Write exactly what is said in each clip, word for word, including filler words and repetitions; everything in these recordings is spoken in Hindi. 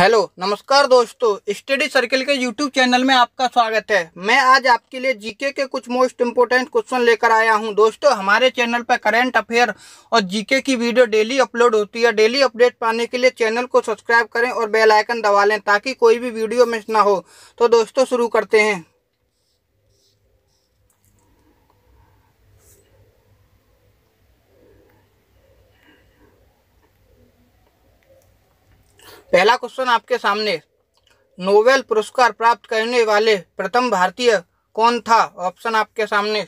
हेलो नमस्कार दोस्तों, स्टडी सर्कल के यूट्यूब चैनल में आपका स्वागत है। मैं आज आपके लिए जीके के कुछ मोस्ट इम्पोर्टेंट क्वेश्चन लेकर आया हूं। दोस्तों हमारे चैनल पर करंट अफेयर और जीके की वीडियो डेली अपलोड होती है। डेली अपडेट पाने के लिए चैनल को सब्सक्राइब करें और बेल आइकन दबा लें ताकि कोई भी वीडियो मिस ना हो। तो दोस्तों शुरू करते हैं। पहला क्वेश्चन आपके सामने, नोबेल पुरस्कार प्राप्त करने वाले प्रथम भारतीय कौन था? ऑप्शन आपके सामने,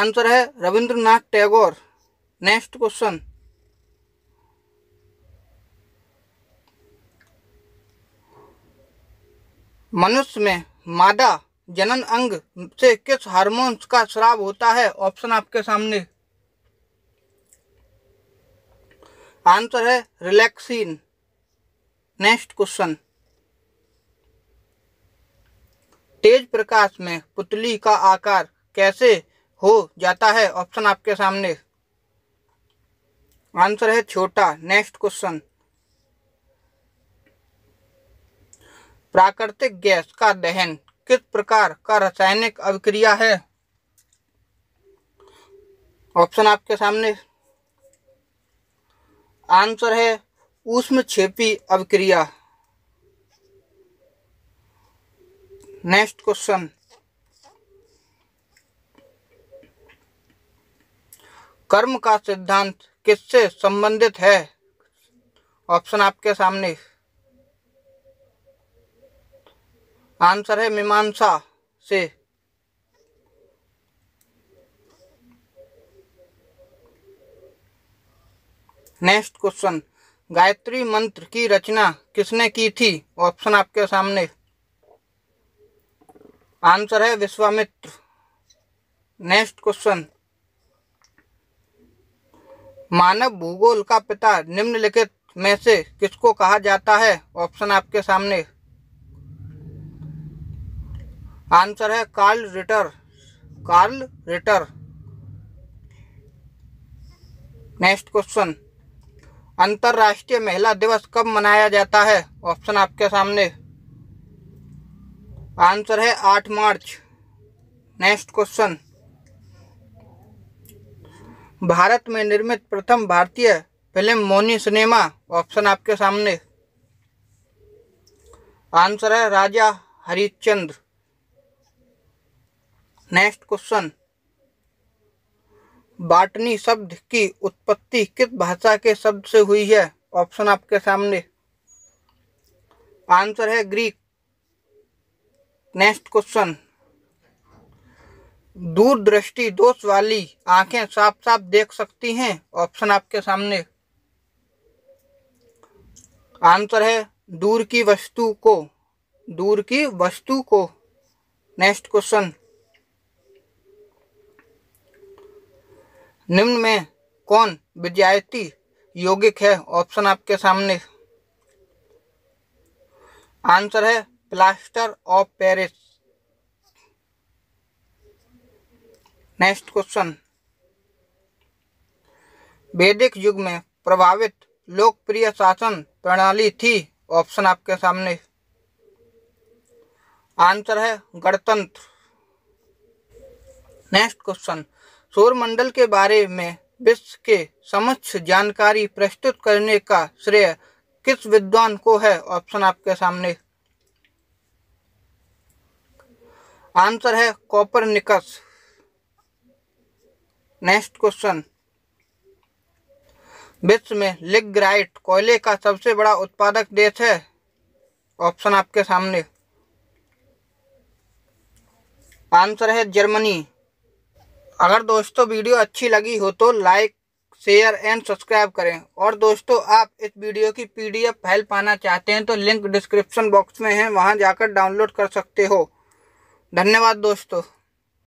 आंसर है रविंद्रनाथ टैगोर। नेक्स्ट क्वेश्चन, मनुष्य में मादा जनन अंग से किस हार्मोन्स का स्राव होता है? ऑप्शन आपके सामने, आंसर है रिलैक्सिन। नेक्स्ट क्वेश्चन, तेज प्रकाश में पुतली का आकार कैसे हो जाता है? ऑप्शन आपके सामने, आंसर है छोटा। नेक्स्ट क्वेश्चन, प्राकृतिक गैस का दहन किस प्रकार का रासायनिक अभिक्रिया है? ऑप्शन आपके सामने, आंसर है ऊष्मक्षेपी अभिक्रिया। नेक्स्ट क्वेश्चन, कर्म का सिद्धांत किससे संबंधित है? ऑप्शन आपके सामने, आंसर है मीमांसा से। नेक्स्ट क्वेश्चन, गायत्री मंत्र की रचना किसने की थी? ऑप्शन आपके सामने, आंसर है विश्वामित्र। नेक्स्ट क्वेश्चन, मानव भूगोल का पिता निम्नलिखित में से किसको कहा जाता है? ऑप्शन आपके सामने, आंसर है Karl Ritter Karl Ritter next question, अंतर्राष्ट्रीय महिला दिवस कब मनाया जाता है? ऑप्शन आपके सामने, आंसर है आठ मार्च। नेक्स्ट क्वेश्चन, भारत में निर्मित प्रथम भारतीय फिल्म मौनी सिनेमा, ऑप्शन आपके सामने, आंसर है Raja Harishchandra. Next question, botany शब्द की उत्पत्ति किस भाषा के शब्द से हुई है? ऑप्शन आपके सामने, आंसर है ग्रीक। नेक्स्ट क्वेश्चन, दूरदृष्टि दोष वाली आंखें साफ साफ देख सकती हैं? ऑप्शन आपके सामने, आंसर है दूर की वस्तु को दूर की वस्तु को नेक्स्ट क्वेश्चन, निम्न में कौन विजातीय यौगिक है? ऑप्शन आपके सामने, आंसर है plaster of Paris. Next question, वैदिक युग में प्रभावित लोकप्रिय शासन प्रणाली थी? ऑप्शन आपके सामने, आंसर है गणतंत्र। नेक्स्ट क्वेश्चन, सौरमंडल के बारे में विश्व के समक्ष जानकारी प्रस्तुत करने का श्रेय किस विद्वान को है? ऑप्शन आपके सामने, आंसर है कोपरनिकस। नेक्स्ट क्वेश्चन, विश्व में लिग्नाइट कोयले का सबसे बड़ा उत्पादक देश है? ऑप्शन आपके सामने, आंसर है जर्मनी। अगर दोस्तों वीडियो अच्छी लगी हो तो लाइक शेयर एंड सब्सक्राइब करें। और दोस्तों आप इस वीडियो की पीडीएफ फाइल पाना चाहते हैं तो लिंक डिस्क्रिप्शन बॉक्स में है, वहां जाकर डाउनलोड कर सकते हो। धन्यवाद दोस्तों।